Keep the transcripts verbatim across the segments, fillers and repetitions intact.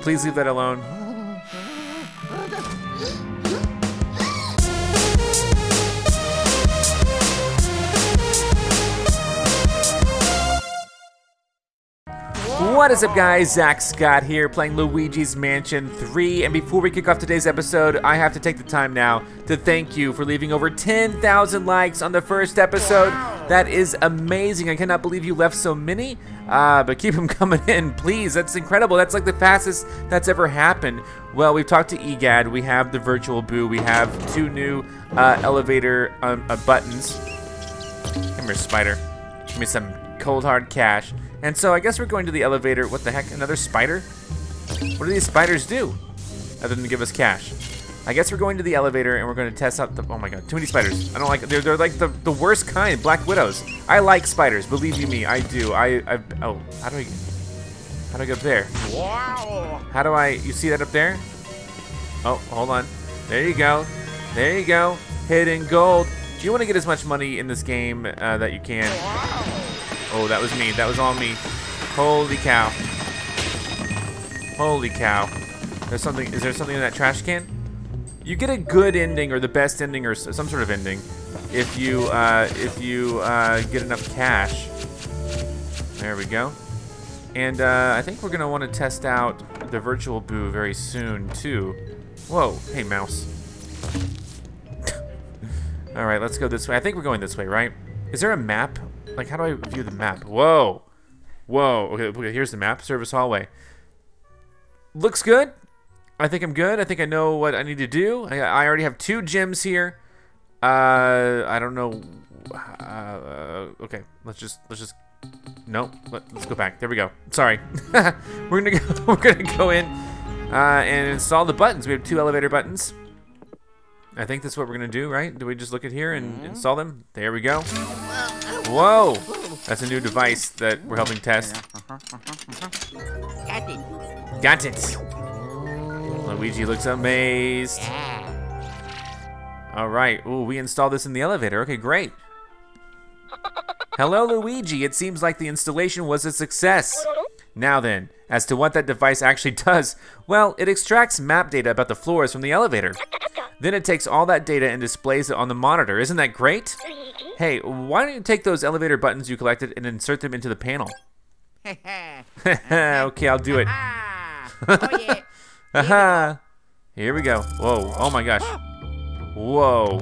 Please leave that alone. What is up, guys? Zack Scott here, playing Luigi's Mansion three, and before we kick off today's episode, I have to take the time now to thank you for leaving over ten thousand likes on the first episode. Wow. That is amazing. I cannot believe you left so many, uh, but keep them coming in, please. That's incredible. That's like the fastest that's ever happened. Well, we've talked to E. Gadd. We have the Virtual Boo. We have two new uh, elevator um, uh, buttons. Come here, spider. Give me some cold, hard cash. And so I guess we're going to the elevator. What the heck? Another spider? What do these spiders do other than give us cash? I guess we're going to the elevator and we're going to test out the... Oh my god, too many spiders. I don't like... They're, they're like the, the worst kind, black widows. I like spiders. Believe you me, I do. I... I oh, how do I... How do I get up there? Wow. How do I... You see that up there? Oh, hold on. There you go. There you go. Hidden gold. You want to get as much money in this game uh, that you can. Wow. Oh, that was me. That was all me. Holy cow. Holy cow. There's something. Is there something in that trash can? You get a good ending or the best ending or some sort of ending if you uh, if you uh, get enough cash. There we go. And uh, I think we're gonna want to test out the Virtual Boo very soon too. Whoa. Hey, mouse. All right, let's go this way. I think we're going this way, right? Is there a map? Like, how do I view the map? Whoa. Whoa. Okay, okay, here's the map. Service hallway. Looks good. I think I'm good. I think I know what I need to do. I, I already have two gyms here. Uh, I don't know. Uh, okay, let's just, let's just, no, let, let's go back. There we go. Sorry. We're gonna go, we're gonna go in uh, and install the buttons. We have two elevator buttons. I think that's what we're gonna do, right? Do we just look at here and install them? There we go. Whoa! That's a new device that we're helping test. Got it. Got it. Luigi looks amazed. Yeah. All right. Ooh, we installed this in the elevator. Okay, great. Hello, Luigi. It seems like the installation was a success. Now then, as to what that device actually does, well, it extracts map data about the floors from the elevator. Then it takes all that data and displays it on the monitor. Isn't that great? Hey, why don't you take those elevator buttons you collected and insert them into the panel? Okay, I'll do it. Aha! Here we go. Whoa, oh my gosh. Whoa.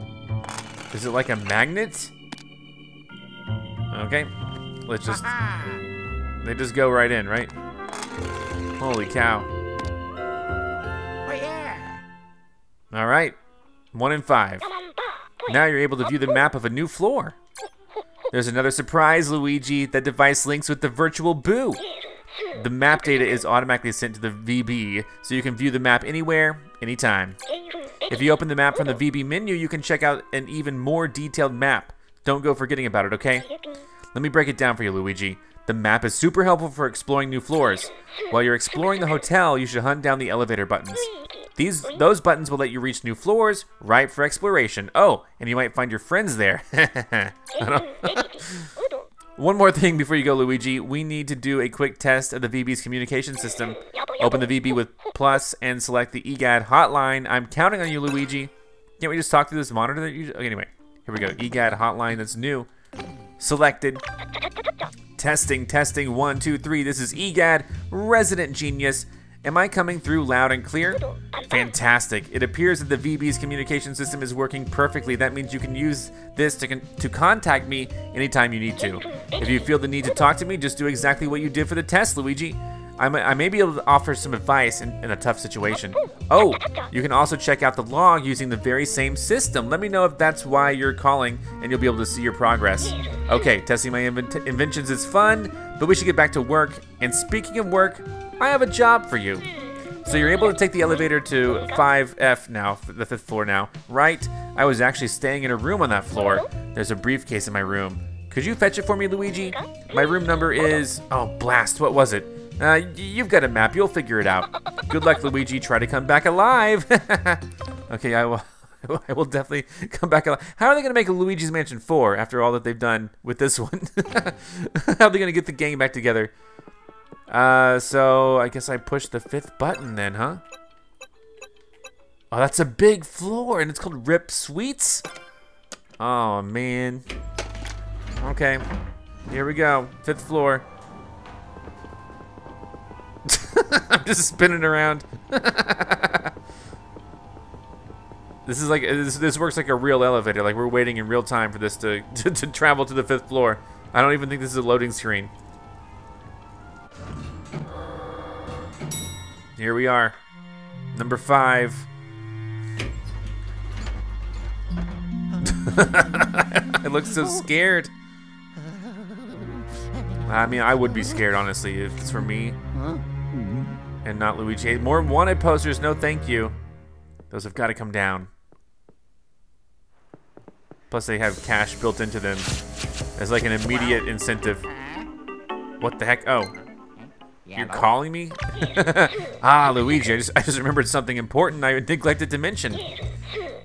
Is it like a magnet? Okay, let's just... They just go right in, right? Holy cow. Oh, yeah. All right, one in five. Now you're able to view the map of a new floor. There's another surprise, Luigi. That device links with the Virtual Boo. The map data is automatically sent to the V B, so you can view the map anywhere, anytime. If you open the map from the V B menu, you can check out an even more detailed map. Don't go forgetting about it, okay? Let me break it down for you, Luigi. The map is super helpful for exploring new floors. While you're exploring the hotel, you should hunt down the elevator buttons. These, those buttons will let you reach new floors, ripe for exploration. Oh, and you might find your friends there. One more thing before you go, Luigi. We need to do a quick test of the V B's communication system. Open the V B with plus and select the E. Gadd hotline. I'm counting on you, Luigi. Can't we just talk through this monitor? That you, okay, anyway, here we go. E. Gadd hotline, that's new. Selected. Testing, testing, one, two, three. This is E. Gadd, resident genius. Am I coming through loud and clear? Fantastic. It appears that the V B's communication system is working perfectly. That means you can use this to, con to contact me anytime you need to. If you feel the need to talk to me, just do exactly what you did for the test, Luigi. I'm a, I may be able to offer some advice in, in a tough situation. Oh, you can also check out the log using the very same system. Let me know if that's why you're calling and you'll be able to see your progress. Okay, testing my invent inventions is fun, but we should get back to work. And speaking of work, I have a job for you. So you're able to take the elevator to five F now, the fifth floor now, right? I was actually staying in a room on that floor. There's a briefcase in my room. Could you fetch it for me, Luigi? My room number is, oh blast, what was it? Uh, you've got a map, you'll figure it out. Good luck, Luigi, try to come back alive. Okay, I will, I will definitely come back alive. How are they gonna make a Luigi's Mansion four after all that they've done with this one? How are they gonna get the gang back together? Uh, so I guess I push the fifth button then, huh? Oh, that's a big floor, and it's called Rip Suites? Oh, man. Okay. Here we go. Fifth floor. I'm just spinning around. This is like this, this works like a real elevator. Like we're waiting in real time for this to, to to travel to the fifth floor. I don't even think this is a loading screen. Here we are, number five. I look so scared. I mean, I would be scared honestly if it's for me and not Luigi. More wanted posters. No, thank you. Those have got to come down. Plus they have cash built into them as like an immediate incentive. What the heck? Oh, you're calling me? Ah, Luigi, I just, I just remembered something important I neglected to mention.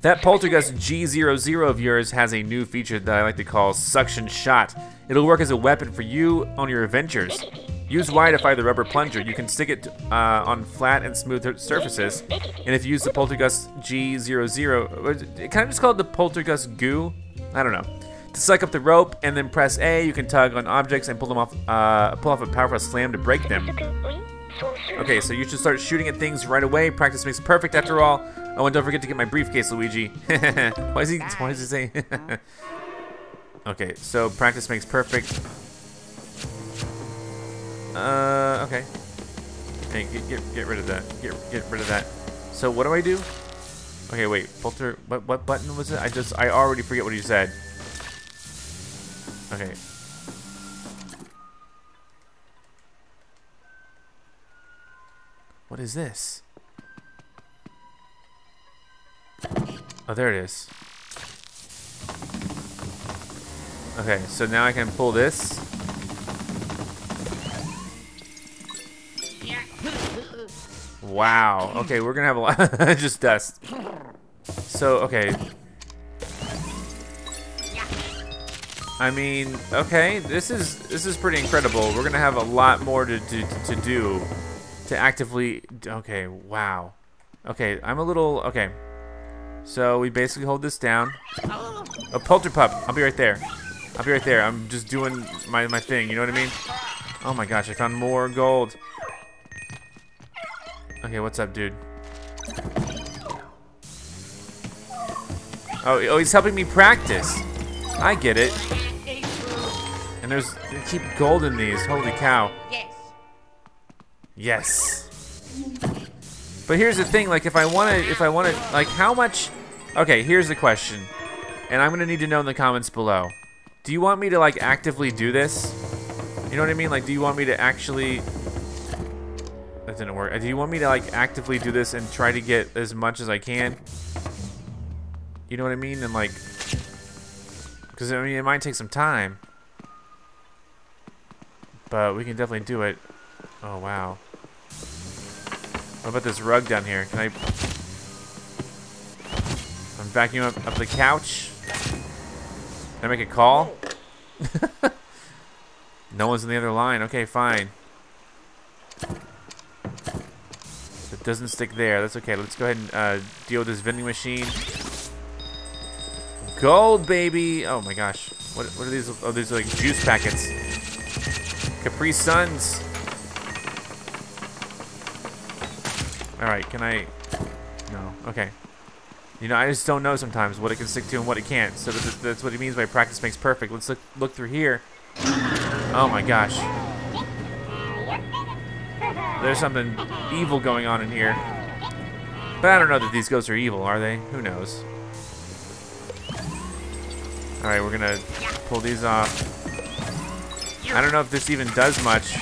That Poltergust G zero zero of yours has a new feature that I like to call Suction Shot. It'll work as a weapon for you on your adventures. Use Y to fire the rubber plunger. You can stick it uh, on flat and smooth surfaces. And if you use the Poltergust G zero zero, it kind of just called the Poltergust Goo? I don't know. To suck up the rope and then press A, you can tug on objects and pull them off, uh, pull off a powerful slam to break them. Okay, so you should start shooting at things right away. Practice makes perfect after all. Oh, and don't forget to get my briefcase, Luigi. Why is he, why does he say? Okay, so practice makes perfect. Uh, okay. Hey, get, get, get rid of that. Get, get rid of that. So what do I do? Okay, wait. Polter, what, what button was it? I just, I already forget what you said. Okay. What is this? Oh, there it is. Okay, so now I can pull this. Wow. Okay, we're gonna have a lot. Just dust. So, okay. I mean, okay, this is this is pretty incredible. We're gonna have a lot more to to, to do, to actively. Okay, wow. Okay, I'm a little okay. So we basically hold this down. A polter pup. I'll be right there. I'll be right there. I'm just doing my my thing. You know what I mean? Oh my gosh, I found more gold. Okay, what's up, dude? Oh, oh, he's helping me practice. I get it. And there's they keep gold in these. Holy cow. Yes. Yes. But here's the thing, like if I want to if I want to like how much. Okay, here's the question. And I'm going to need to know in the comments below. Do you want me to like actively do this? You know what I mean? Like do you want me to actually That didn't work. Do you want me to like actively do this and try to get as much as I can? You know what I mean? And like because I mean it might take some time. But we can definitely do it. Oh wow. What about this rug down here? Can I I'm vacuuming up, up the couch? Can I make a call? No one's in the other line. Okay, fine. If it doesn't stick there, that's okay. Let's go ahead and uh, deal with this vending machine. Gold, baby! Oh my gosh. What, what are these? Oh, these are like juice packets. Capri Suns. Alright, can I... No, okay. You know, I just don't know sometimes what it can stick to and what it can't. So that's, that's what he means by practice makes perfect. Let's look, look through here. Oh my gosh. There's something evil going on in here. But I don't know that these ghosts are evil, are they? Who knows? All right, we're gonna pull these off. I don't know if this even does much.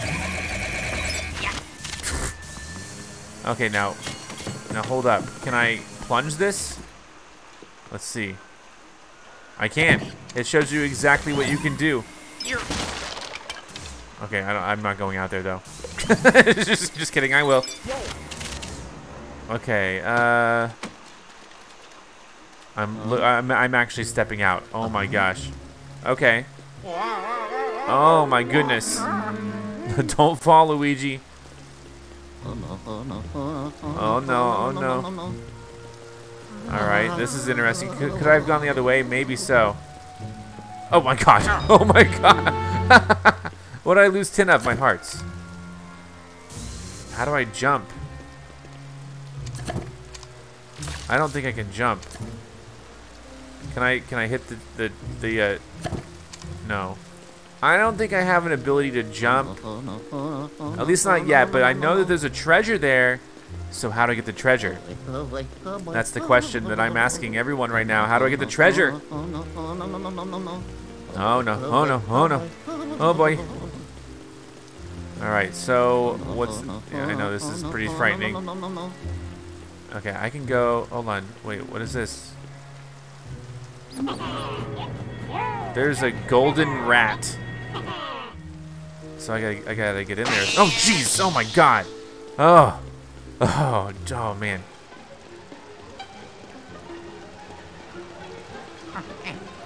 Okay, now, now hold up. Can I plunge this? Let's see. I can. It shows you exactly what you can do. Okay, I don't, I'm not going out there though. just, just kidding. I will. Okay. Uh. I'm, I'm I'm actually stepping out. Oh my gosh. Okay. Oh my goodness. Don't fall, Luigi. Oh no, oh no, oh no, oh no. Alright, this is interesting. Could, could I have gone the other way? Maybe so. Oh my god. Oh my god. What did I lose ten of? My hearts. How do I jump? I don't think I can jump. Can I can I hit the the, the uh no. I don't think I have an ability to jump. At least not yet, but I know that there's a treasure there. So how do I get the treasure? That's the question that I'm asking everyone right now. How do I get the treasure? Oh no, oh no, oh no. Oh boy. Alright, so what's yeah, I know this is pretty frightening. Okay, I can go. Hold on. Wait, what is this? There's a golden rat. So I gotta, I gotta get in there. Oh, jeez! Oh my God! Oh, oh, oh, man!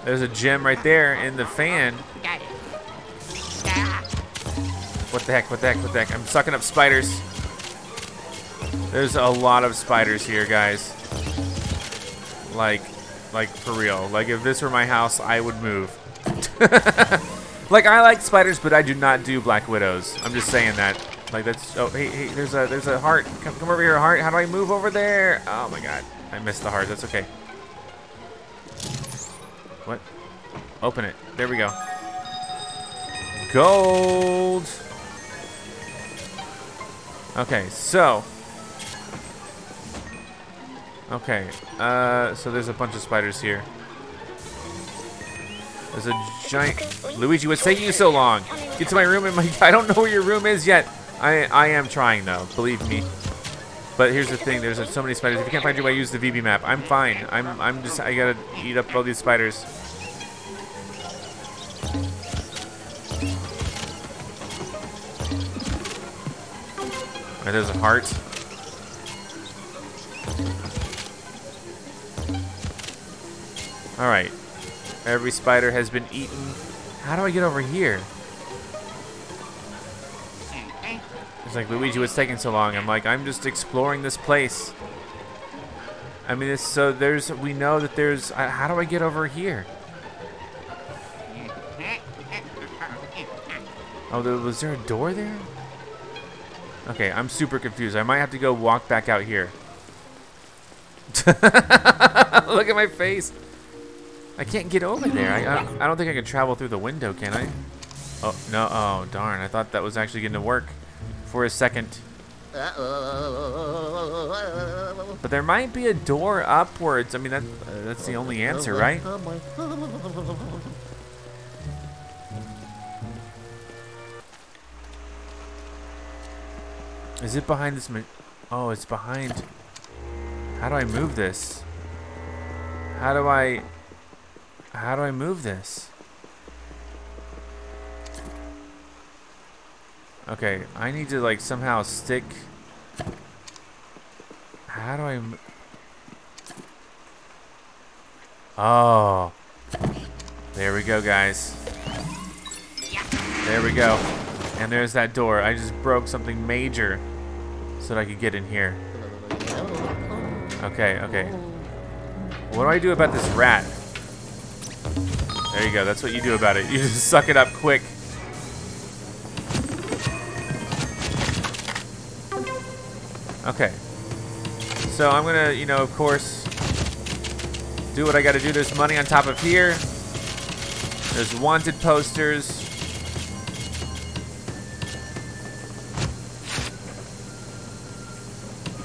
There's a gem right there in the fan. What the heck? What the heck? What the heck? I'm sucking up spiders. There's a lot of spiders here, guys. Like, like for real. Like, if this were my house, I would move. Like, I like spiders, but I do not do black widows. I'm just saying that. Like, that's. Oh, hey, hey. There's a, there's a heart. Come, come over here, heart. How do I move over there? Oh my god, I missed the heart. That's okay. What? Open it. There we go. Gold. Okay, so. Okay, uh, so there's a bunch of spiders here. There's a giant... Luigi, what's taking you so long? Get to my room and my... I don't know where your room is yet. I, I am trying, though. Believe me. But here's the thing. There's so many spiders. If you can't find your way, use the V B map. I'm fine. I'm, I'm just... I gotta eat up all these spiders. Alright, there's a heart. All right, every spider has been eaten. How do I get over here? It's like, Luigi, what's taking so long? I'm like, I'm just exploring this place. I mean, it's, so there's, we know that there's, uh, how do I get over here? Oh, there, was there a door there? Okay, I'm super confused. I might have to go walk back out here. Look at my face. I can't get over there. I, I, don't, I don't think I can travel through the window, can I? Oh, no. Oh, darn. I thought that was actually going to work for a second. But there might be a door upwards. I mean, that, uh, that's the only answer, right? Is it behind this? Ma- oh, it's behind. How do I move this? How do I... How do I move this? Okay, I need to like somehow stick. How do I? M oh, there we go, guys. There we go. And there's that door. I just broke something major so that I could get in here. Okay, okay. What do I do about this rat? There you go, that's what you do about it. You just suck it up quick. Okay. So I'm gonna, you know, of course, do what I gotta do. There's money on top of here. There's wanted posters.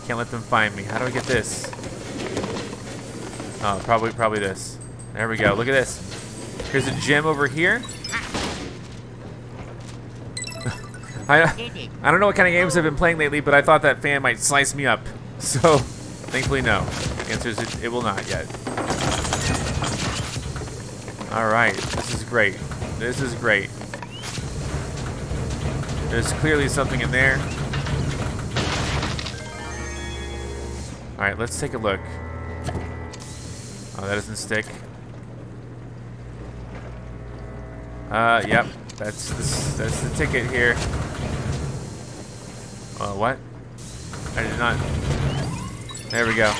Can't let them find me. How do I get this? Oh, probably, probably this. There we go, look at this. Here's a gem over here. I, I don't know what kind of games I've been playing lately, but I thought that fan might slice me up. So, thankfully, no. The answer is it, it will not yet. All right, this is great. This is great. There's clearly something in there. All right, let's take a look. Oh, that doesn't stick. Uh, yep, that's the, that's the ticket here. Uh, what? I did not. There we go.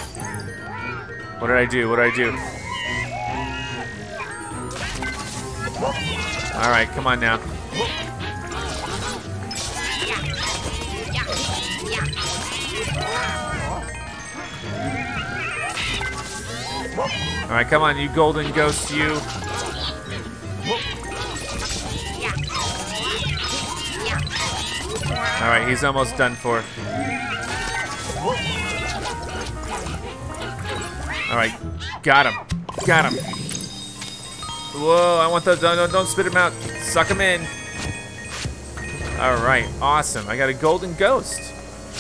What did I do? What did I do? Alright, come on now. Alright, come on, you golden ghost, you. Alright, he's almost done for. Alright, got him. Got him. Whoa, I want those. Don't, don't spit him out. Suck him in. Alright, awesome. I got a golden ghost.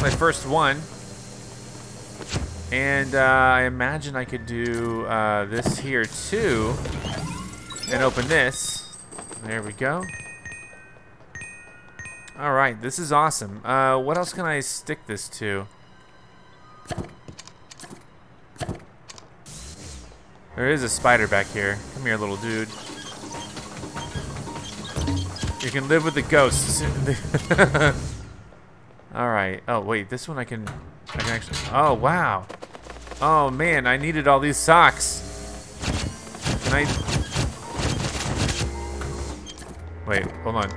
My first one. And uh, I imagine I could do uh, this here too. And open this. There we go. All right, this is awesome. Uh, what else can I stick this to? There is a spider back here. Come here, little dude. You can live with the ghosts. All right. Oh wait, this one I can. I can actually. Oh wow. Oh man, I needed all these socks. Can I? Wait, hold on.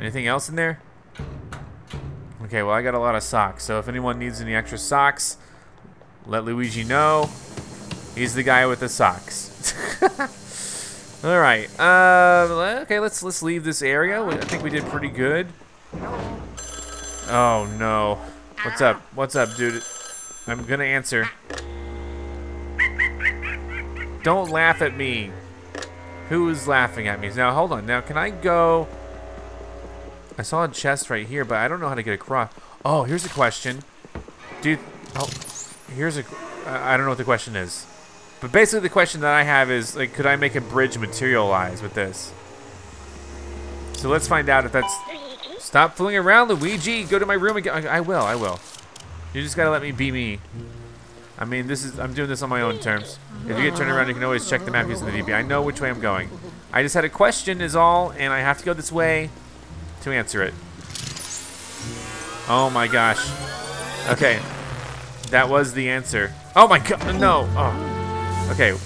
Anything else in there? Okay, well I got a lot of socks, so if anyone needs any extra socks, let Luigi know. He's the guy with the socks. All right. Uh, okay, let's let's leave this area. I think we did pretty good. Oh no! What's up? What's up, dude? I'm gonna answer. Don't laugh at me. Who's laughing at me? Now hold on. Now can I go? I saw a chest right here, but I don't know how to get across. Oh, here's a question. Dude, oh, here's a, I don't know what the question is. But basically the question that I have is, like, could I make a bridge materialize with this? So let's find out if that's, stop fooling around, Luigi, go to my room again. I will, I will. You just gotta let me be me. I mean, this is, I'm doing this on my own terms. If you get turned around, you can always check the map using the D P. I know which way I'm going. I just had a question is all, and I have to go this way to answer it. Oh my gosh. Okay. That was the answer. Oh my god, no. Oh. Okay. I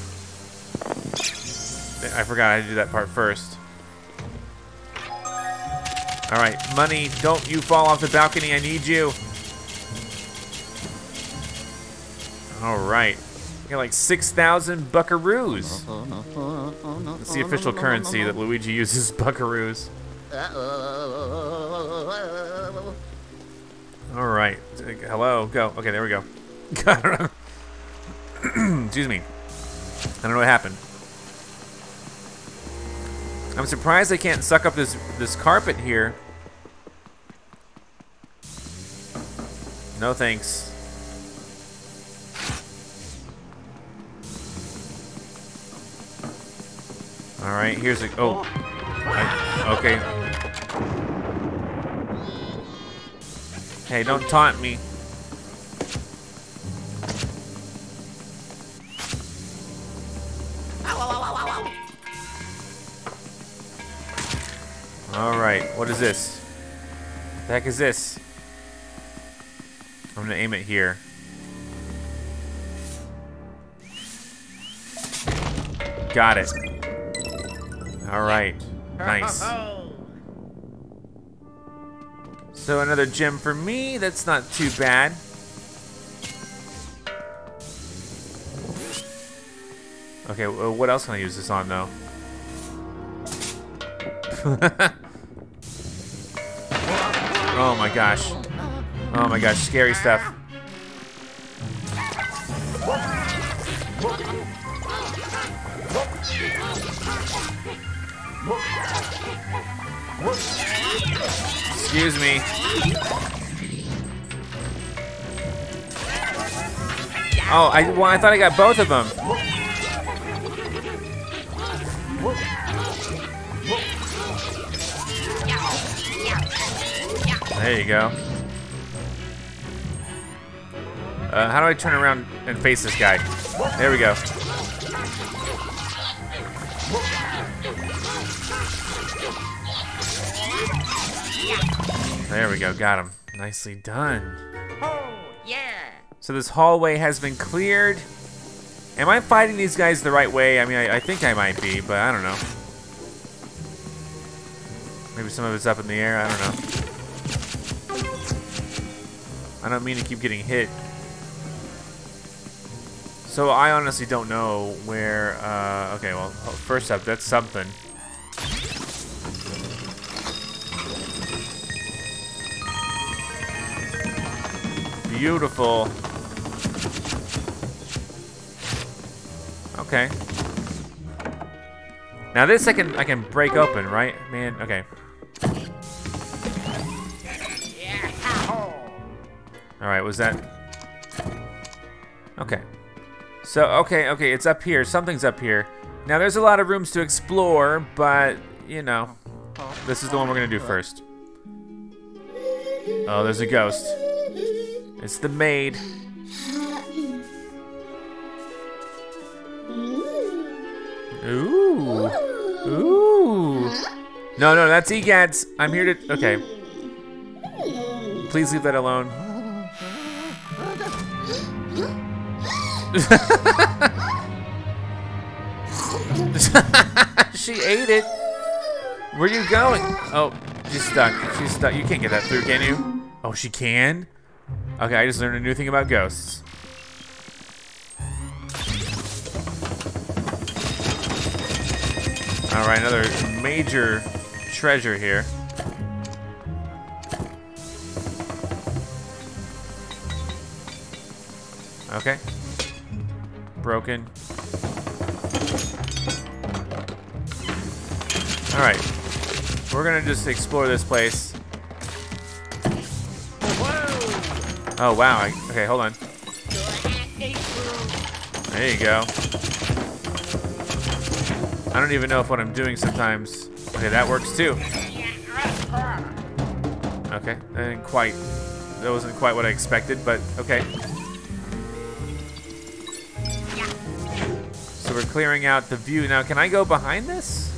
forgot I had to do that part first. All right, money, don't you fall off the balcony. I need you. All right. We got like six thousand buckaroos. It's the official currency that Luigi uses, buckaroos. All right. Hello. Go. Okay, there we go. I don't know. Excuse me. I don't know what happened. I'm surprised I can't suck up this this carpet here. No thanks. All right. Here's a. Oh. I, okay. Hey, don't taunt me. All right, what is this? What the heck is this? I'm gonna aim it here. Got it. All right, nice. So another gem for me, that's not too bad. Okay, well, what else can I use this on though? Oh my gosh. Oh my gosh, scary stuff. Excuse me. Oh, I, well, I thought I got both of them. There you go. Uh, how do I turn around and face this guy? There we go. There we go, got him. Nicely done. Oh, yeah. So this hallway has been cleared. Am I fighting these guys the right way? I mean, I, I think I might be, but I don't know. Maybe some of it's up in the air, I don't know. I don't mean to keep getting hit. So I honestly don't know where, uh, okay, well, first up, that's something. Beautiful. Okay. Now this I can, I can break open, right? Man, okay. All right, was that? Okay. So, okay, okay, it's up here. Something's up here. Now, there's a lot of rooms to explore, but, you know, this is the one we're gonna do first. Oh, there's a ghost. It's the maid. Ooh. Ooh. No, no, that's E. Gadd's. I'm here to, okay. Please leave that alone. She ate it. Where you going? Oh, she's stuck. She's stuck. You can't get that through, can you? Oh, she can? Okay, I just learned a new thing about ghosts. All right, another major treasure here. Okay. Broken. All right, we're gonna just explore this place. Whoa. Oh wow, I, okay, hold on. There you go. I don't even know if what I'm doing sometimes. Okay, that works too. Okay, that didn't quite, that wasn't quite what I expected, but okay. We're clearing out the view. Now, can I go behind this?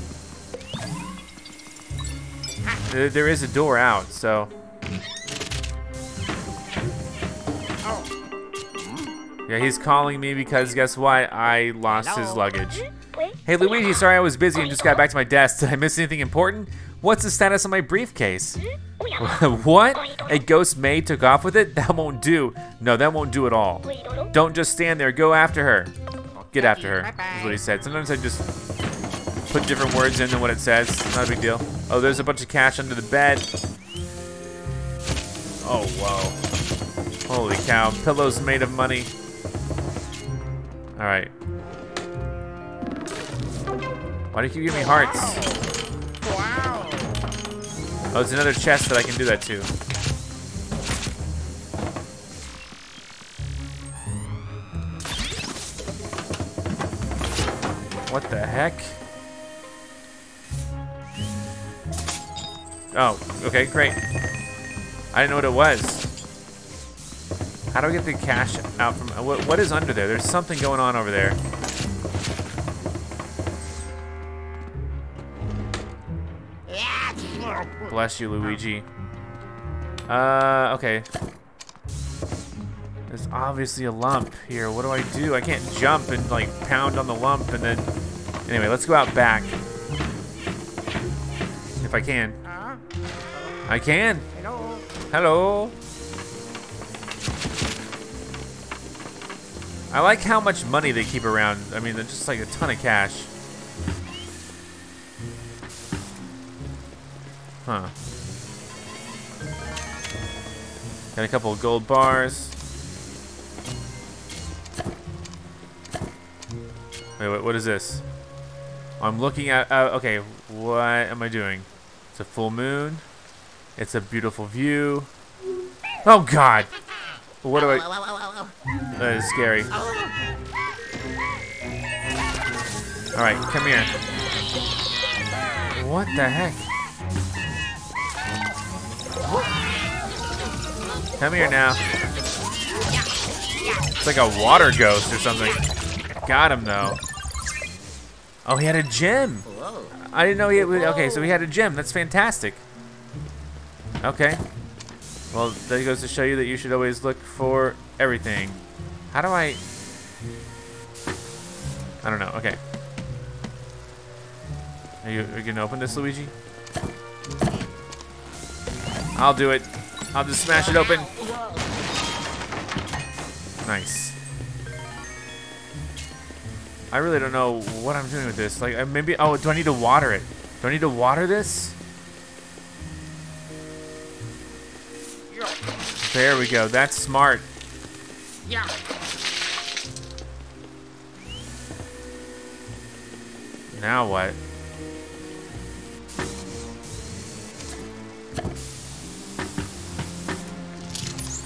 There, there is a door out, so. Yeah, he's calling me because guess what? I lost Hello. his luggage. Hey, Luigi, sorry I was busy and just got back to my desk. Did I miss anything important? What's the status on my briefcase? What? A ghost maid took off with it? That won't do. No, that won't do at all. Don't just stand there. Go after her. Get after her, is what he said. Sometimes I just put different words in than what it says. Not a big deal. Oh, there's a bunch of cash under the bed. Oh, whoa. Holy cow. Pillows made of money. All right. Why do you keep giving me hearts? Wow. Oh, there's another chest that I can do that to. What the heck? Oh, okay, great. I didn't know what it was. How do I get the cash out from, what, what is under there? There's something going on over there. Bless you, Luigi. Uh, okay. There's obviously a lump here. What do I do? I can't jump and like pound on the lump and then, anyway, let's go out back. If I can. I can. Hello. Hello. I like how much money they keep around. I mean, they're just like a ton of cash. Huh. Got a couple of gold bars. Wait, wait, what is this? I'm looking at, uh, okay, what am I doing? It's a full moon. It's a beautiful view. Oh God. What do I, that is scary. All right, come here. What the heck? Come here now. It's like a water ghost or something. Got him though. Oh, he had a gem. I didn't know he had, okay, so he had a gem. That's fantastic. Okay. Well, that goes to show you that you should always look for everything. How do I... I don't know. Okay. Are you, are you gonna open this, Luigi? I'll do it. I'll just smash it open. Nice. I really don't know what I'm doing with this. Like, maybe... Oh, do I need to water it? Do I need to water this? There we go. That's smart. Yeah. Now what?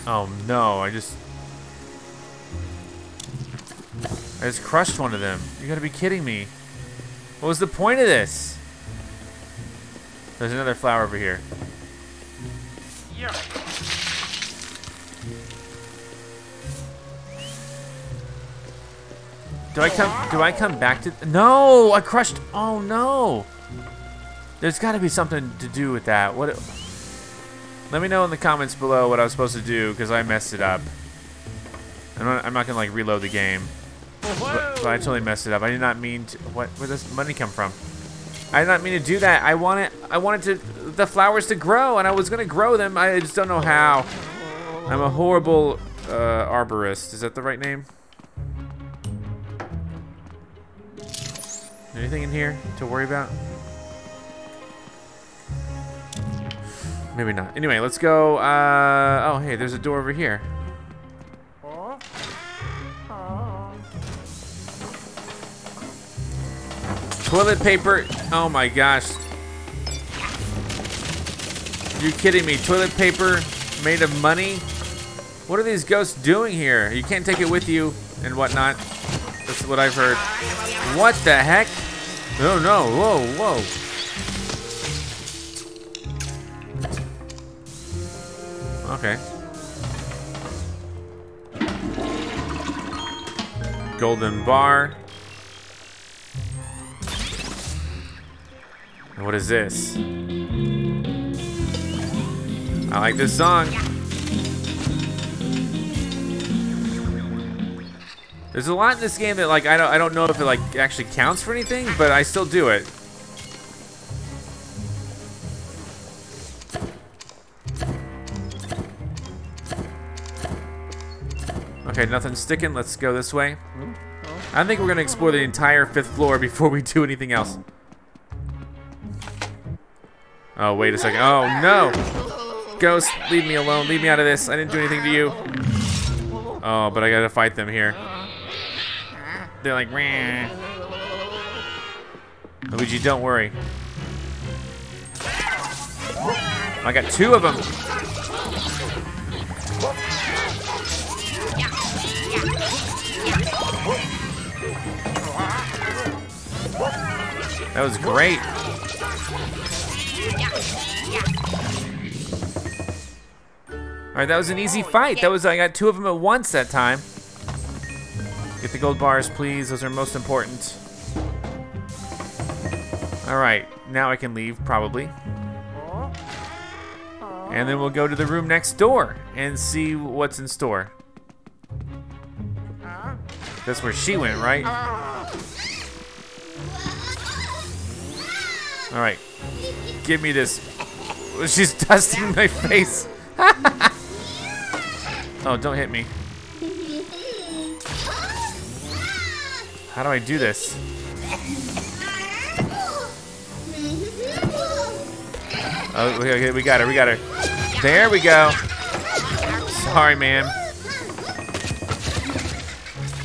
Oh no, I just I just crushed one of them. You gotta be kidding me. What was the point of this? There's another flower over here. Yeah. Do I come do I come back to No, I crushed. Oh no. There's got to be something to do with that. What? Let me know in the comments below what I was supposed to do, because I messed it up. I'm not, I'm not gonna like reload the game, but, but I totally messed it up. I did not mean to. What? Where does money come from? I did not mean to do that. I wanted I wanted to the flowers to grow, and I was gonna grow them. I just don't know how. I'm a horrible uh, arborist. Is that the right name? Anything in here to worry about? Maybe not. Anyway, let's go. Uh, oh, hey, there's a door over here. Toilet paper. Oh my gosh. You kidding me? Toilet paper made of money? What are these ghosts doing here? You can't take it with you and whatnot. That's what I've heard. What the heck? Oh no, whoa, whoa. Okay. Golden bar. And what is this? I like this song. There's a lot in this game that like I don't I don't know if it like actually counts for anything, but I still do it. Okay, nothing's sticking. Let's go this way. I think we're gonna explore the entire fifth floor before we do anything else. Oh, wait a second. Oh, no. Ghost, leave me alone. Leave me out of this. I didn't do anything to you. Oh, but I gotta fight them here. They're like, meh. Luigi, don't worry. I got two of them. That was great. Alright, that was an easy fight. That was, I got two of them at once that time. Get the gold bars, please. Those are most important. Alright, now I can leave, probably. And then we'll go to the room next door and see what's in store. That's where she went, right? All right, give me this. She's dusting my face. Oh, don't hit me. How do I do this? Oh, okay, we got her, we got her. There we go. Sorry, ma'am.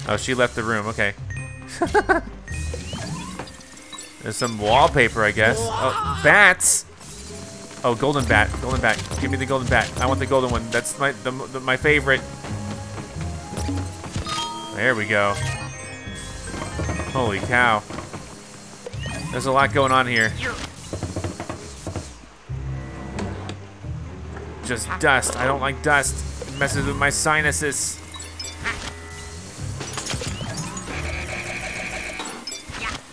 Oh, she left the room, okay. There's some wallpaper, I guess. Oh, bats! Oh, golden bat, golden bat. Give me the golden bat. I want the golden one. That's my the, the, my favorite. There we go. Holy cow. There's a lot going on here. Just dust. I don't like dust. It messes with my sinuses.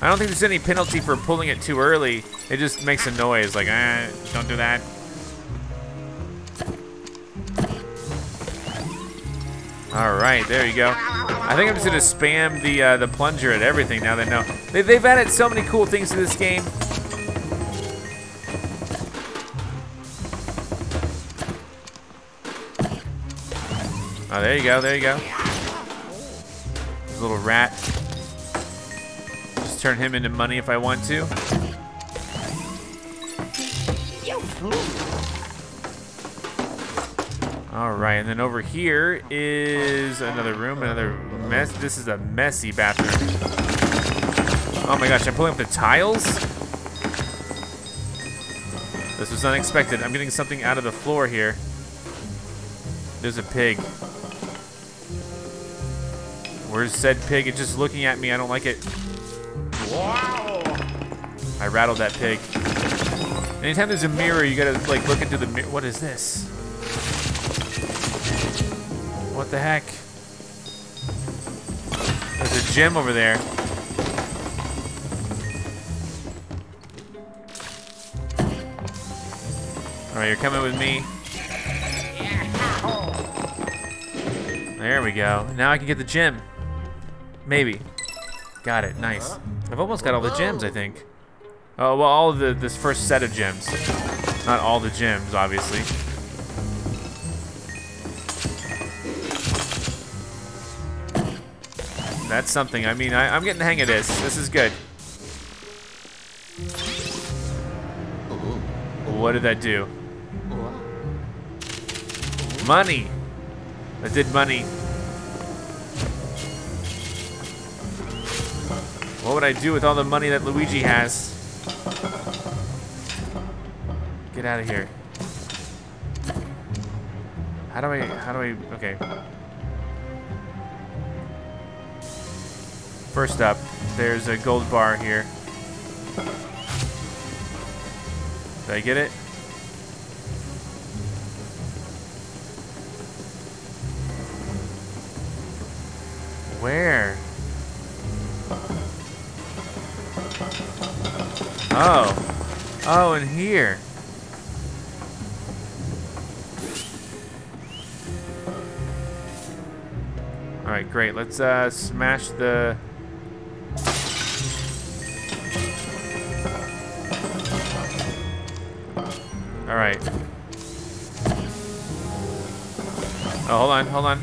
I don't think there's any penalty for pulling it too early. It just makes a noise, like, eh, don't do that. Alright, there you go. I think I'm just gonna spam the uh, the plunger at everything now that I know. They, they've added so many cool things to this game. Oh, there you go, there you go. This little rat. Just turn him into money if I want to. All right, and then over here is another room, another mess. This is a messy bathroom. Oh my gosh, I'm pulling up the tiles? This was unexpected. I'm getting something out of the floor here. There's a pig. Where's said pig? It's just looking at me, I don't like it. Wow! I rattled that pig. Anytime there's a mirror, you gotta like look into the mirror. What is this? What the heck? There's a gem over there. Alright, you're coming with me. There we go. Now I can get the gem. Maybe. Got it, nice. I've almost got all the gems, I think. Oh, well, all of the, this first set of gems. Not all the gems, obviously. That's something. I mean, I, I'm getting the hang of this. This is good. What did that do? Money. That did money. What would I do with all the money that Luigi has? Get out of here. How do I, how do I, okay. First up, there's a gold bar here. Did I get it? Where? Oh. Oh, in here. All right, great. Let's uh, smash the... All right. Oh, hold on, hold on.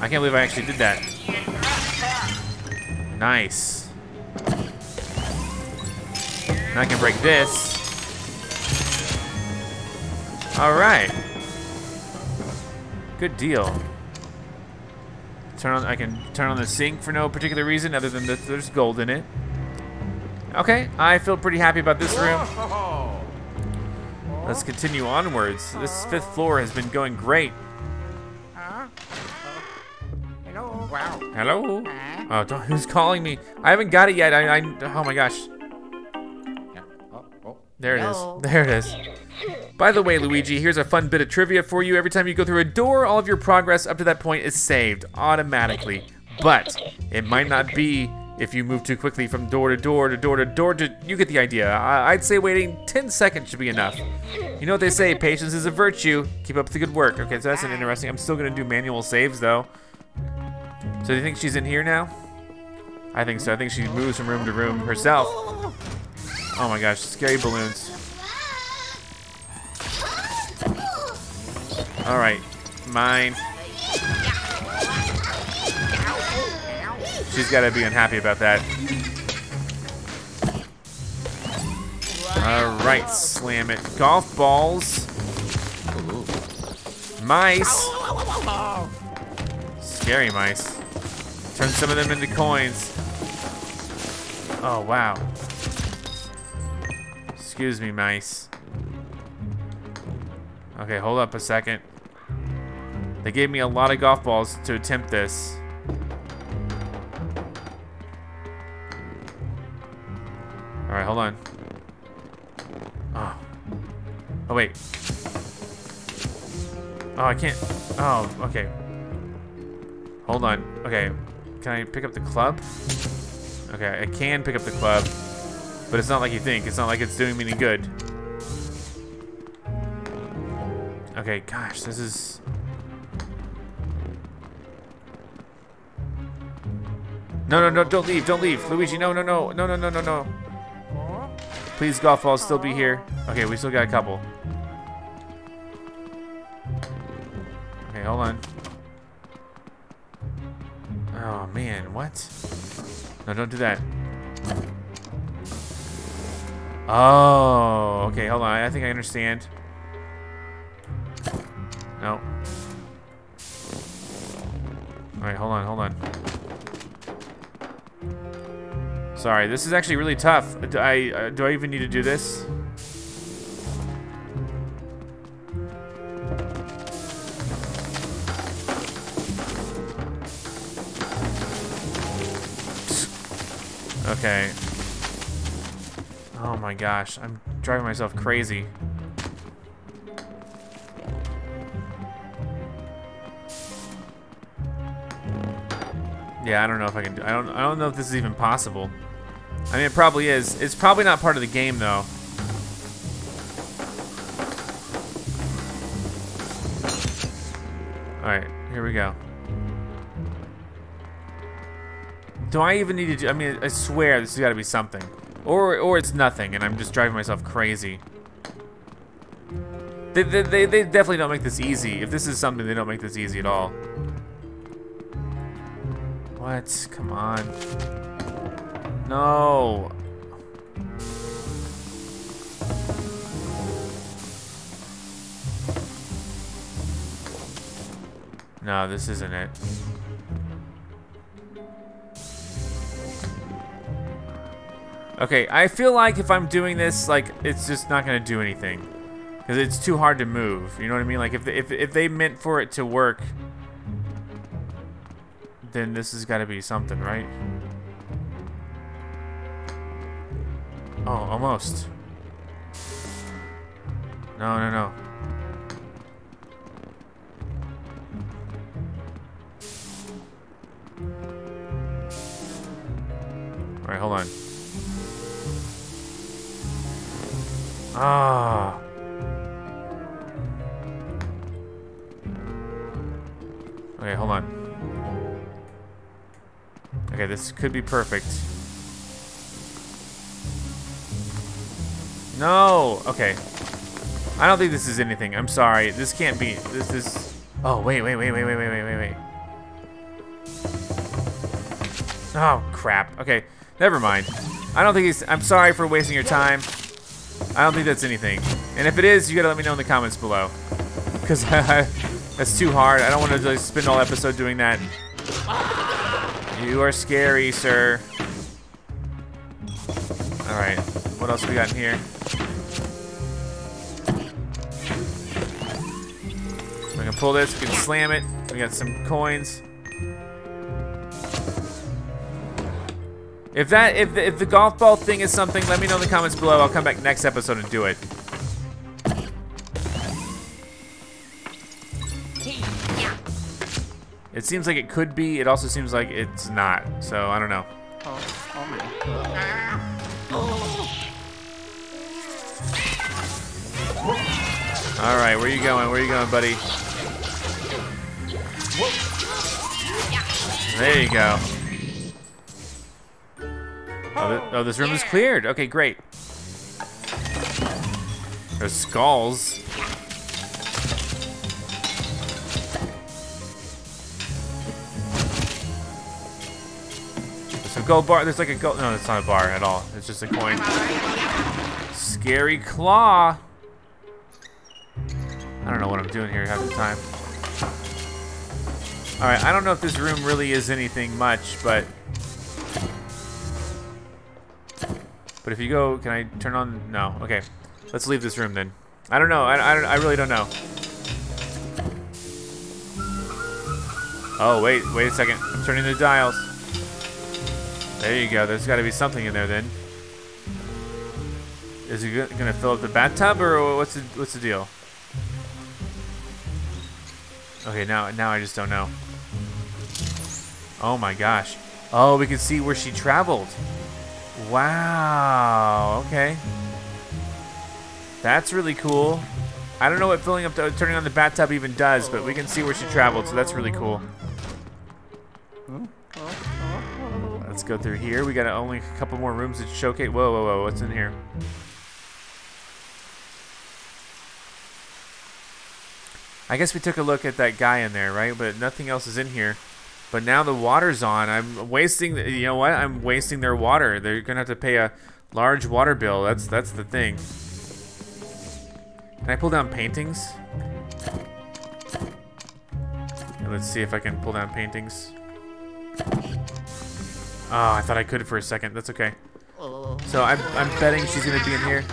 I can't believe I actually did that. Nice. Now I can break this. All right. Good deal. Turn on. I can turn on the sink for no particular reason other than that there's gold in it. Okay, I feel pretty happy about this room. Let's continue onwards. This fifth floor has been going great. Uh, hello. Wow. Hello. Uh, oh, don't, who's calling me? I haven't got it yet. I. I oh my gosh. Yeah. Oh, oh. There it hello. Is. There it is. By the way, Luigi, here's a fun bit of trivia for you. Every time you go through a door, all of your progress up to that point is saved automatically. But it might not be. If you move too quickly from door to door to door to door to, you get the idea. I, I'd say waiting ten seconds should be enough. You know what they say, patience is a virtue. Keep up the good work. Okay, so that's an interesting, I'm still gonna do manual saves though. So do you think she's in here now? I think so, I think she moves from room to room herself. Oh my gosh, scary balloons. All right, mine. She's gotta be unhappy about that. All right, slam it. Golf balls. Mice. Scary mice. Turn some of them into coins. Oh, wow. Excuse me, mice. Okay, hold up a second. They gave me a lot of golf balls to attempt this. All right, hold on. Oh. Oh, wait. Oh, I can't. Oh, okay. Hold on. Okay. Can I pick up the club? Okay, I can pick up the club, but it's not like you think. It's not like it's doing me any good. Okay, gosh, this is No, no, no, don't leave, don't leave. Luigi, no, no, no, no, no, no, no, no. Please, golf balls, still be here. Okay, we still got a couple. Okay, hold on. Oh, man, what? No, don't do that. Oh, okay, hold on. I think I understand. No. Alright, hold on, hold on. Sorry, this is actually really tough. Do I, uh, do I even need to do this? Okay. Oh my gosh, I'm driving myself crazy. Yeah, I don't know if I can do, I don't I don't know if this is even possible. I mean, it probably is. It's probably not part of the game though. All right, here we go. Do I even need to do, I mean, I swear this has got to be something. Or, or it's nothing, and I'm just driving myself crazy. They, they, they, they definitely don't make this easy. If this is something, they don't make this easy at all. What? Come on. No. No, this isn't it. Okay, I feel like if I'm doing this, like, it's just not gonna do anything. Because it's too hard to move, you know what I mean? Like, if they, if, if they meant for it to work, then this has gotta be something, right? Oh, almost. No, no, no. All right, hold on. Ah. Okay, hold on. Okay, this could be perfect. No. Okay. I don't think this is anything. I'm sorry. This can't be. This is. Oh wait, wait, wait, wait, wait, wait, wait, wait, wait. Oh crap. Okay. Never mind. I don't think it's. I'm sorry for wasting your time. I don't think that's anything. And if it is, you gotta let me know in the comments below. Because that's too hard. I don't want to like, spend all episode doing that. You are scary, sir. Alright, what else we got in here? We can pull this, we can slam it. We got some coins. If that, if the, if the golf ball thing is something, let me know in the comments below. I'll come back next episode and do it. It seems like it could be. It also seems like it's not. So I don't know. All right, where you going? Where you going, buddy? There you go. Oh, th oh, this room is cleared. Okay, great. There's skulls. There's a gold bar. There's like a gold. No, it's not a bar at all. It's just a coin. Scary claw. I don't know what I'm doing here half the time. All right, I don't know if this room really is anything much, but. But if you go, can I turn on? No. Okay. Let's leave this room then. I don't know. I, I, I really don't know. Oh, wait. Wait a second. I'm turning the dials. There you go. There's got to be something in there then. Is it going to fill up the bathtub or what's the, what's the deal? Okay, now, now I just don't know. Oh my gosh. Oh, we can see where she traveled. Wow, okay. That's really cool. I don't know what filling up, the, turning on the bathtub even does, but we can see where she traveled, so that's really cool. Let's go through here. We got only a couple more rooms to showcase. Whoa, whoa, whoa, what's in here? I guess we took a look at that guy in there, right? But nothing else is in here. But now the water's on. I'm wasting, the, you know what? I'm wasting their water. They're gonna have to pay a large water bill. That's that's the thing. Can I pull down paintings? And let's see if I can pull down paintings. Oh, I thought I could for a second. That's okay. So I'm, I'm betting she's gonna be in here.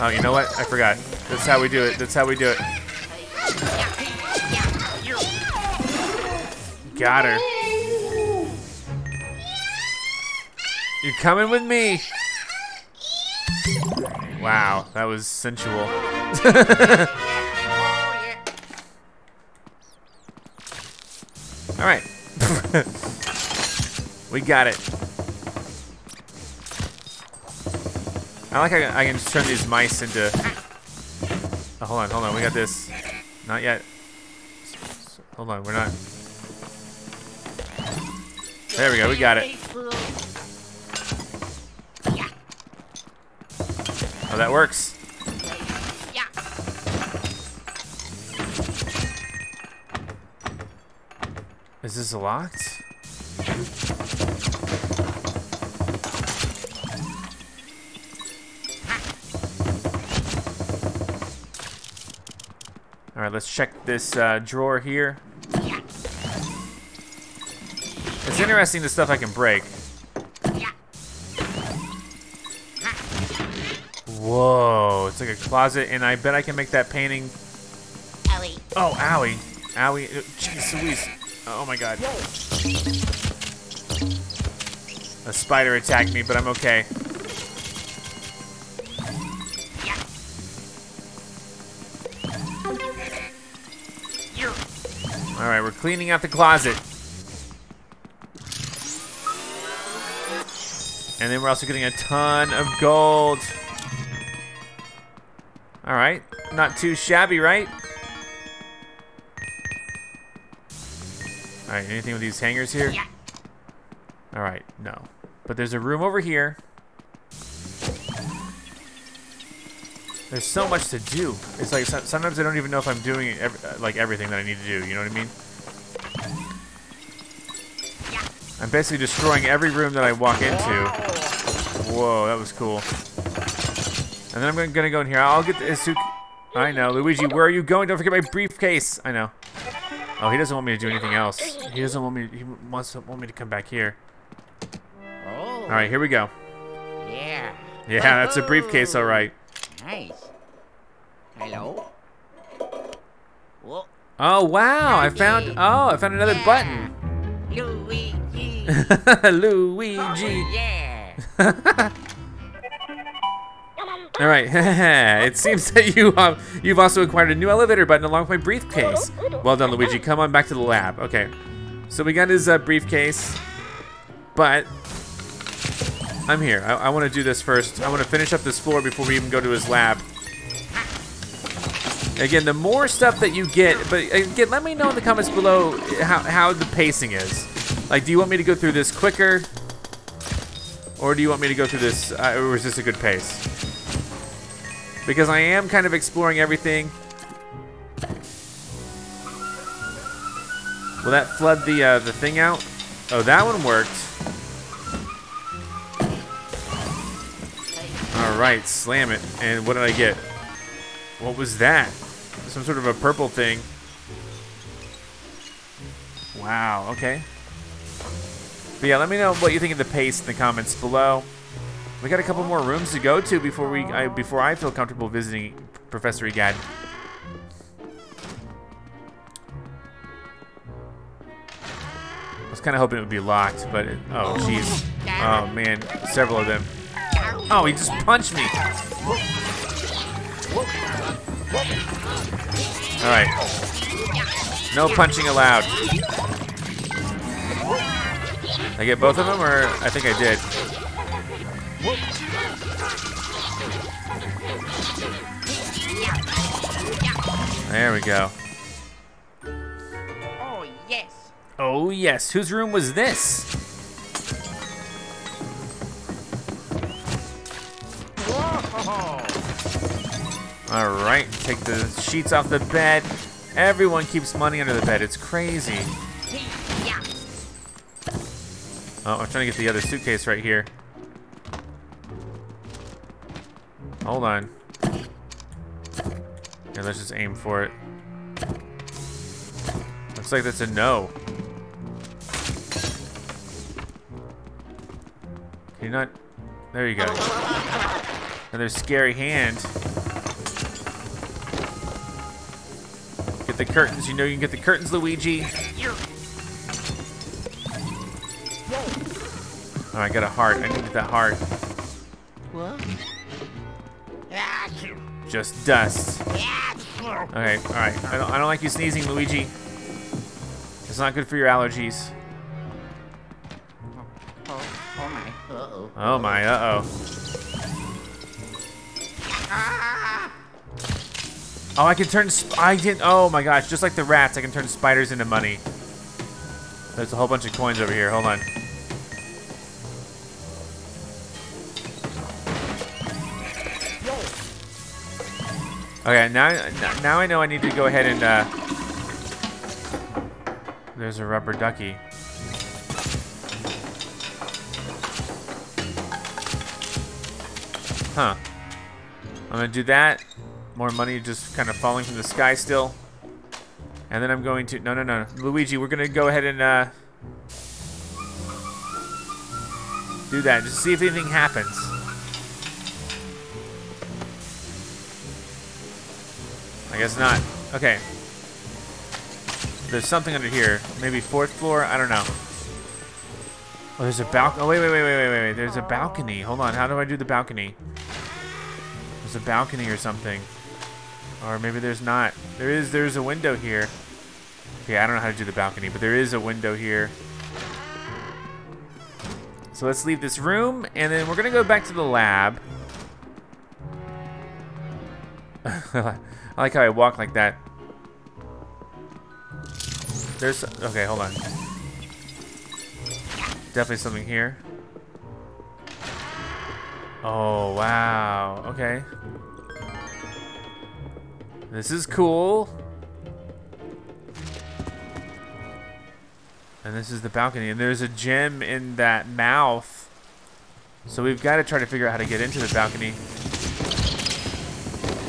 Oh, you know what? I forgot. That's how we do it. That's how we do it. Got her. You're coming with me. Wow, that was sensual. All right. We got it. I like how I can just turn these mice into... Oh, hold on, hold on, we got this. Not yet. Hold on, we're not... There we go, we got it. Oh, that works. Is this locked? All right, let's check this uh, drawer here. It's interesting the stuff I can break. Whoa, it's like a closet, and I bet I can make that painting. Owie. Oh, owie. Owie, jeez Louise. Oh my God. A spider attacked me, but I'm okay. All right, we're cleaning out the closet. And then we're also getting a ton of gold. All right, not too shabby, right? All right, anything with these hangers here? Yeah. All right, no. But there's a room over here. There's so much to do. It's like sometimes I don't even know if I'm doing every, like everything that I need to do. You know what I mean? Yeah. I'm basically destroying every room that I walk into. Whoa, that was cool. And then I'm gonna go in here. I'll get the suit. I know, Luigi. Where are you going? Don't forget my briefcase. I know. Oh, he doesn't want me to do anything else. He doesn't want me. He wants want me to come back here. Oh. All right, here we go. Yeah. Yeah, that's a briefcase, all right. Nice. Hello. Whoa. Oh wow! I found. Oh, I found another yeah. button. Luigi. Luigi. Oh, yeah. All right. It seems that you uh, you've also acquired a new elevator button along with my briefcase. Well done, Luigi. Come on back to the lab. Okay. So we got his uh, briefcase, but. I'm here. I, I want to do this first. I want to finish up this floor before we even go to his lab. Again, the more stuff that you get, but again, let me know in the comments below how, how the pacing is. Like, do you want me to go through this quicker? Or do you want me to go through this, uh, or is this a good pace? Because I am kind of exploring everything. Will that flood the, uh, the thing out? Oh, that one worked. Right, slam it. And what did I get? What was that? Some sort of a purple thing. Wow, okay. But yeah, let me know what you think of the pace in the comments below. We got a couple more rooms to go to before we I, before I feel comfortable visiting Professor E. Gadd. I was kind of hoping it would be locked, but it, oh jeez. Oh man, several of them. Oh, he just punched me. All right. No punching allowed. Did I get both of them, or I think I did. There we go. Oh, yes. Oh, yes. Whose room was this? right? Take the sheets off the bed. Everyone keeps money under the bed. It's crazy. Oh, I'm trying to get the other suitcase right here. Hold on. Here, let's just aim for it. Looks like that's a no. Can you not? There you go. Another scary hand. Get the curtains. You know you can get the curtains, Luigi. Oh, I got a heart. I needed that heart. What? Just dust. Okay, alright. I don't, I don't like you sneezing, Luigi. It's not good for your allergies. Oh, oh my. Uh-oh. Oh my, uh-oh. Oh, I can turn sp I didn't oh my gosh, just like the rats, I can turn spiders into money. There's a whole bunch of coins over here. Hold on. Okay, now, now I know I need to go ahead and, uh, there's a rubber ducky. Huh. I'm gonna do that. More money just kind of falling from the sky still. And then I'm going to, no, no, no. Luigi, we're gonna go ahead and, uh, do that. Just see if anything happens. I guess not. Okay. There's something under here. Maybe fourth floor? I don't know. Oh, there's a balcony. Oh, wait, wait, wait, wait, wait, wait. There's a balcony. Hold on. How do I do the balcony? There's a balcony or something. Or maybe there's not. There is. There's a window here. Okay, I don't know how to do the balcony, but there is a window here. So let's leave this room, and then we're going to go back to the lab. I like how I walk like that. There's, okay, hold on. Definitely something here. Oh, wow, okay. This is cool. And this is the balcony, and there's a gem in that mouth. So we've got to try to figure out how to get into the balcony.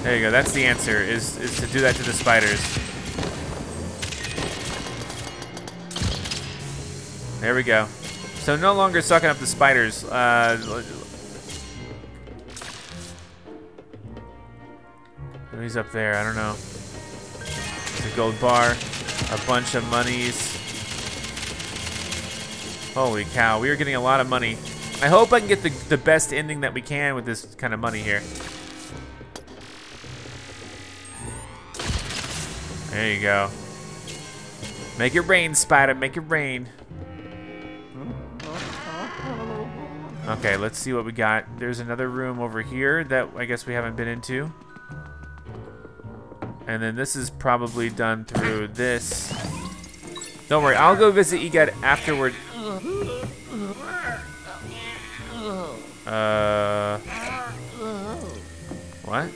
There you go, that's the answer, is, is to do that to the spiders. There we go. So no longer sucking up the spiders. Uh, he's up there, I don't know. There's a gold bar, a bunch of monies. Holy cow, we are getting a lot of money. I hope I can get the, the best ending that we can with this kind of money here. There you go. Make it rain, spider, make it rain. Okay, let's see what we got. There's another room over here that I guess we haven't been into. And then this is probably done through this. Don't worry, I'll go visit E. Gadd afterward. Uh, what?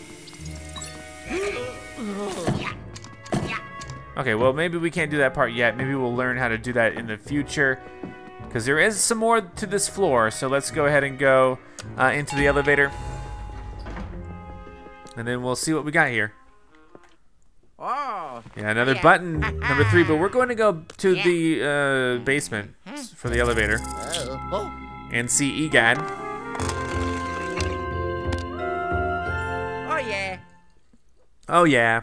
Okay, well maybe we can't do that part yet. Maybe we'll learn how to do that in the future, because there is some more to this floor. So let's go ahead and go uh, into the elevator, and then we'll see what we got here. Oh, yeah, another yeah. button, number three. But we're going to go to yeah. the uh, basement for the elevator and see E. Gadd. Oh yeah. Oh yeah.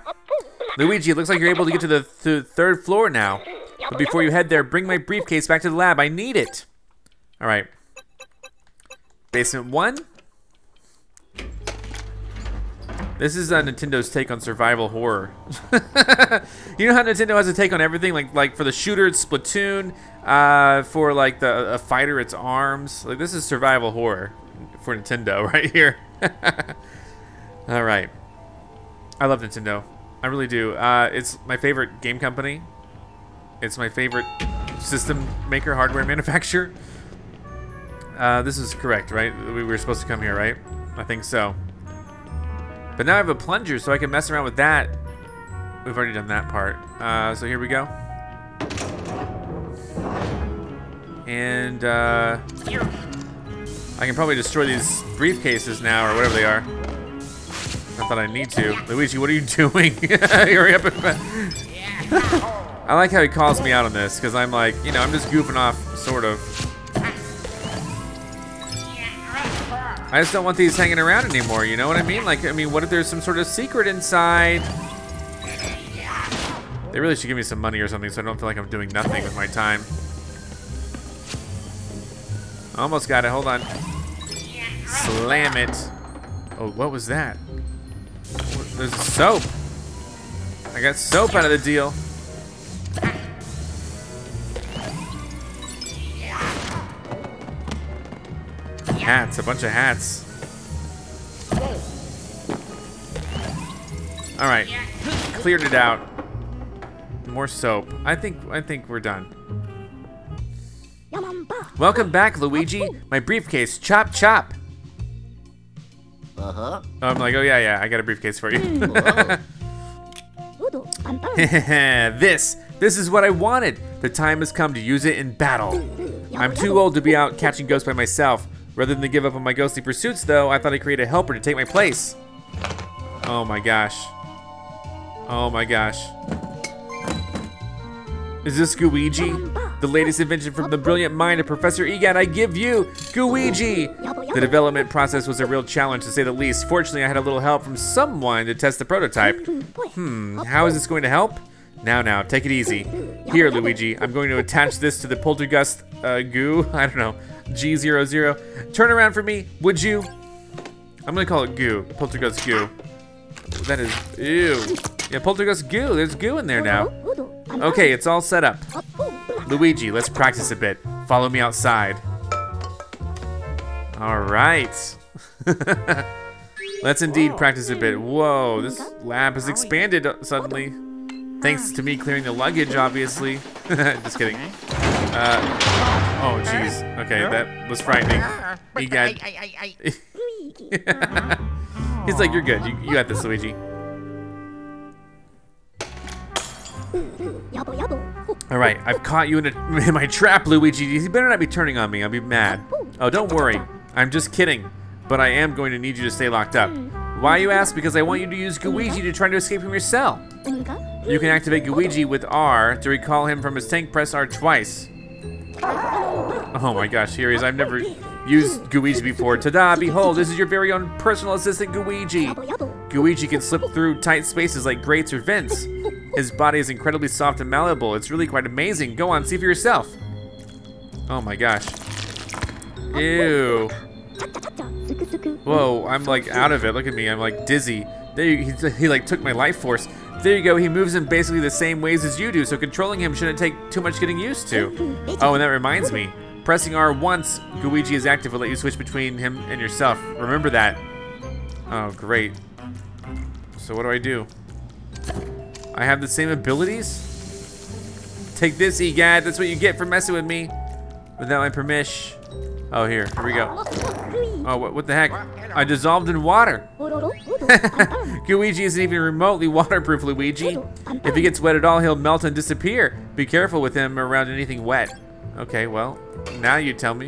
Luigi, it looks like you're able to get to the th third floor now. But before you head there, bring my briefcase back to the lab. I need it. All right. Basement one. This is uh, Nintendo's take on survival horror. You know how Nintendo has a take on everything? Like, like for the shooter, it's Splatoon. Uh, for like the a fighter, it's Arms. Like this is survival horror for Nintendo right here. All right. I love Nintendo. I really do. Uh, it's my favorite game company. It's my favorite system maker, hardware manufacturer. Uh, this is correct, right? We were supposed to come here, right? I think so. But now I have a plunger, so I can mess around with that. We've already done that part. Uh, so here we go. And uh, I can probably destroy these briefcases now, or whatever they are. Not that I need to. Luigi, what are you doing? Hurry up and... I like how he calls me out on this, because I'm like, you know, I'm just goofing off, sort of. I just don't want these hanging around anymore, you know what I mean? Like, I mean, what if there's some sort of secret inside? They really should give me some money or something so I don't feel like I'm doing nothing with my time. Almost got it, hold on. Slam it. Oh, what was that? There's soap. I got soap out of the deal. Hats, a bunch of hats. All right, cleared it out. More soap. I think I think we're done. Welcome back, Luigi. My briefcase, chop chop. Uh huh. I'm like, oh yeah, yeah. I got a briefcase for you. This, this is what I wanted. The time has come to use it in battle. I'm too old to be out catching ghosts by myself. Rather than give up on my ghostly pursuits, though, I thought I'd create a helper to take my place. Oh my gosh. Oh my gosh. Is this Gooigi? The latest invention from the brilliant mind of Professor E. Gadd, I give you, Gooigi! The development process was a real challenge, to say the least. Fortunately, I had a little help from someone to test the prototype. Hmm, how is this going to help? Now, now, take it easy. Here, Luigi, I'm going to attach this to the Poltergust uh, goo, I don't know. G zero zero. Turn around for me, would you? I'm gonna call it goo. Poltergust goo. That is, ew. Yeah, Poltergust goo, there's goo in there now. Okay, it's all set up. Luigi, let's practice a bit. Follow me outside. All right. Let's indeed practice a bit. Whoa, this lab has expanded suddenly. Thanks to me clearing the luggage, obviously. Just kidding. Uh, Oh, jeez. Okay, that was frightening. He got... He's like, you're good. You, you got this, Luigi. All right, I've caught you in, a, in my trap, Luigi. You better not be turning on me. I'll be mad. Oh, don't worry. I'm just kidding. But I am going to need you to stay locked up. Why, you ask? Because I want you to use Gooigi to try to escape from your cell. You can activate Gooigi with R to recall him from his tank. Press R twice. Oh my gosh, here he is. I've never used Gooigi before. Ta-da, behold, this is your very own personal assistant, Gooigi. Gooigi can slip through tight spaces like grates or vents. His body is incredibly soft and malleable. It's really quite amazing. Go on, see for yourself. Oh my gosh. Ew. Whoa, I'm like out of it. Look at me, I'm like dizzy. There you, he, he like took my life force. There you go, he moves in basically the same ways as you do, so controlling him shouldn't take too much getting used to. Oh, and that reminds me. Pressing R once, Gooigi is active, will let you switch between him and yourself. Remember that. Oh, great. So what do I do? I have the same abilities? Take this, E. Gadd, that's what you get for messing with me. Without my permission. Oh, here, here we go. Oh, what, what the heck? I dissolved in water. Gooigi isn't even remotely waterproof, Luigi. If he gets wet at all, he'll melt and disappear. Be careful with him around anything wet. Okay, well, now you tell me.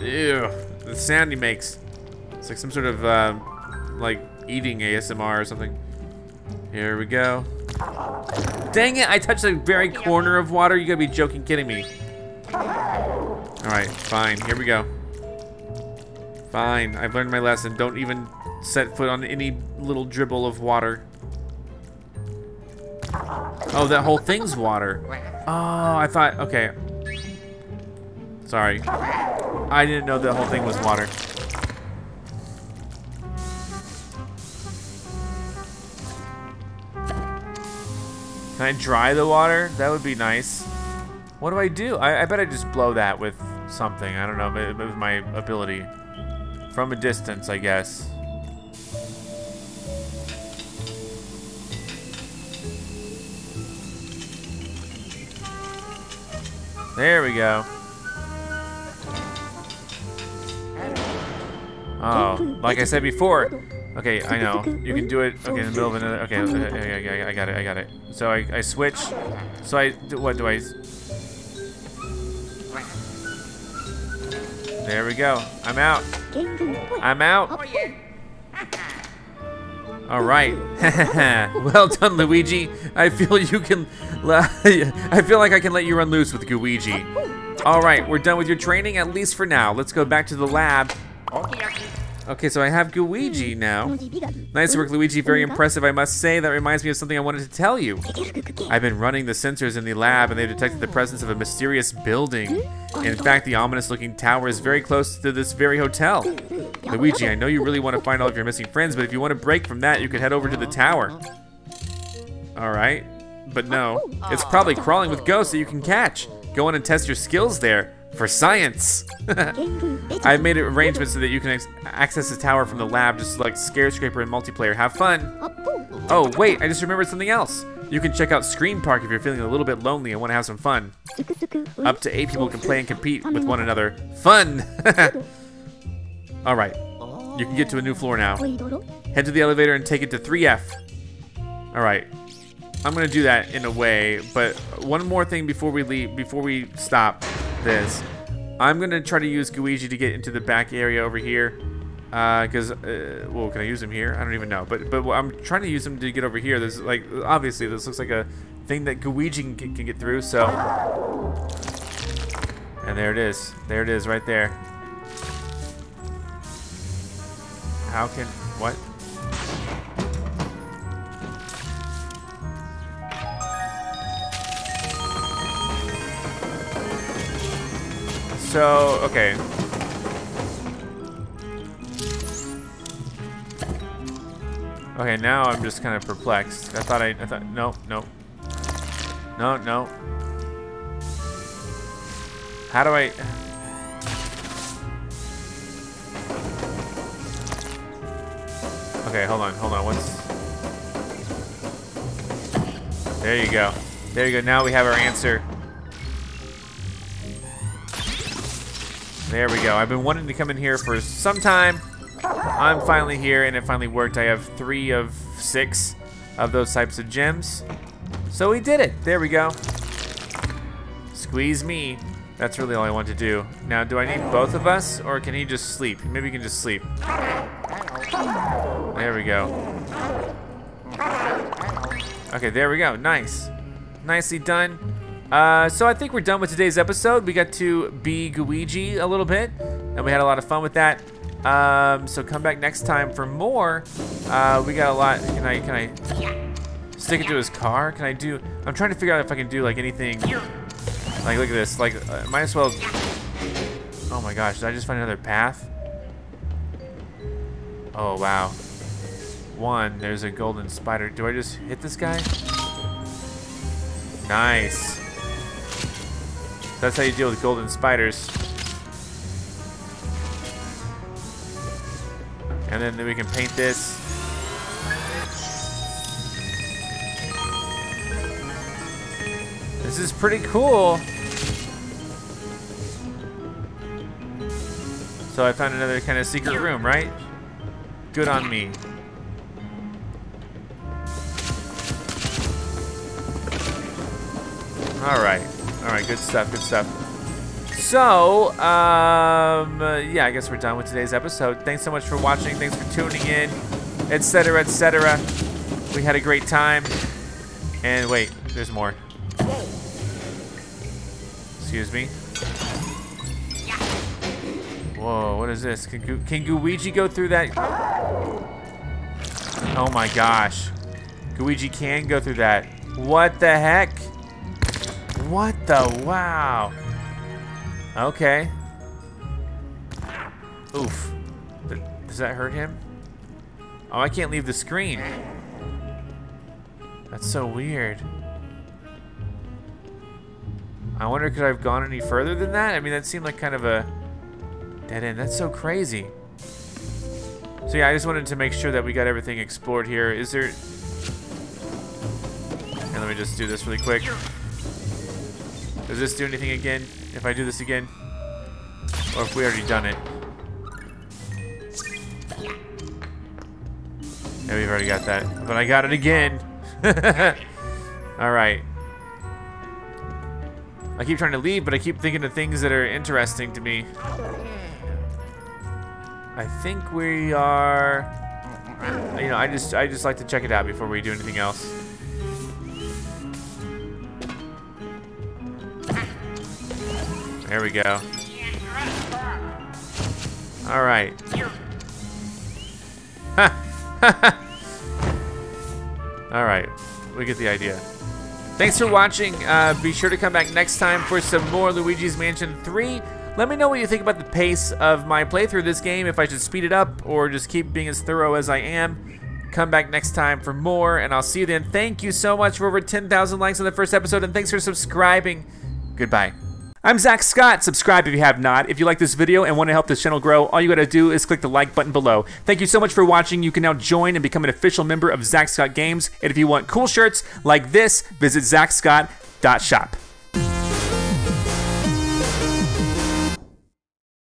Ew, the sound he makes. It's like some sort of, uh, like, eating A S M R or something. Here we go. Dang it, I touched the very corner of water. You gotta be joking, kidding me. Alright, fine, here we go. Fine, I've learned my lesson. Don't even set foot on any little dribble of water. Oh, that whole thing's water. Oh, I thought, okay. Sorry. I didn't know the whole thing was water. Can I dry the water? That would be nice. What do I do? I, I bet I just blow that with something. I don't know, with my ability. From a distance, I guess. There we go. Oh, like I said before. Okay, I know. You can do it. Okay, in the middle of another. Okay, I, I, I got it. I got it. So I, I switch. So I. What do I. There we go. I'm out. I'm out. All right. Well done, Luigi. I feel you can. I feel like I can let you run loose with Gooigi. All right, we're done with your training, at least for now. Let's go back to the lab. Okay, so I have Gooigi now. Nice work, Luigi. Very impressive, I must say. That reminds me of something I wanted to tell you. I've been running the sensors in the lab, and they've detected the presence of a mysterious building. In fact, the ominous-looking tower is very close to this very hotel. Luigi, I know you really want to find all of your missing friends, but if you want a break from that, you could head over to the tower. All right, but no. It's probably crawling with ghosts that you can catch. Go on and test your skills there. For science! I've made arrangements so that you can access the tower from the lab. Just select Scarescraper and multiplayer. Have fun! Oh, wait, I just remembered something else. You can check out Scream Park if you're feeling a little bit lonely and want to have some fun. Up to eight people can play and compete with one another. Fun! Alright, you can get to a new floor now. Head to the elevator and take it to three F. Alright, I'm gonna do that in a way, but one more thing before we leave, before we stop. This. I'm gonna try to use Gooigi to get into the back area over here, uh, because uh, well, can I use him here? I don't even know. But but I'm trying to use him to get over here. There's like obviously this looks like a thing that Gooigi can, can get through. So, and there it is. There it is right there. How can what? So, okay. Okay, now I'm just kind of perplexed. I thought I, I thought, no, no. No, no. How do I? Okay, hold on, hold on, what's? There you go. There you go, now we have our answer. There we go. I've been wanting to come in here for some time. I'm finally here, and it finally worked. I have three of six of those types of gems. So we did it. There we go. Squeeze me. That's really all I want to do. Now, do I need both of us, or can he just sleep? Maybe he can just sleep. There we go. Okay, there we go. Nice. Nicely done. Uh, so I think we're done with today's episode. We got to be Gooigi a little bit, and we had a lot of fun with that. Um, so come back next time for more. Uh, we got a lot. Can I, can I stick it to his car? Can I do, I'm trying to figure out if I can do like anything. Like, look at this, like, uh, might as well. Oh my gosh, did I just find another path? Oh, wow. One, there's a golden spider. Do I just hit this guy? Nice. That's how you deal with golden spiders. And then, then we can paint this. This is pretty cool. So I found another kind of secret room, right? Good on me. All right. All right, good stuff, good stuff. So, um, uh, yeah, I guess we're done with today's episode. Thanks so much for watching. Thanks for tuning in, et cetera, et cetera. We had a great time. And wait, there's more. Excuse me. Whoa, what is this? Can, can Gooigi go through that? Oh my gosh. Gooigi can go through that. What the heck? What the wow? Okay. Oof. Does that hurt him? Oh, I can't leave the screen. That's so weird. I wonder could I have gone any further than that? I mean, that seemed like kind of a dead end. That's so crazy. So yeah, I just wanted to make sure that we got everything explored here. Is there... And let me just do this really quick. Does this do anything again? If I do this again? Or if we already done it? Yeah, we've already got that. But I got it again. Alright. I keep trying to leave, but I keep thinking of things that are interesting to me. I think we are... You know, I just I just like to check it out before we do anything else. There we go. All right. All right. We get the idea. Thanks for watching. Uh, be sure to come back next time for some more Luigi's Mansion three. Let me know what you think about the pace of my playthrough of this game. If I should speed it up or just keep being as thorough as I am. Come back next time for more, and I'll see you then. Thank you so much for over ten thousand likes on the first episode, and thanks for subscribing. Goodbye. I'm Zack Scott. Subscribe if you have not. If you like this video and want to help this channel grow, all you gotta do is click the like button below. Thank you so much for watching. You can now join and become an official member of Zack Scott Games. And if you want cool shirts like this, visit Zack Scott dot shop.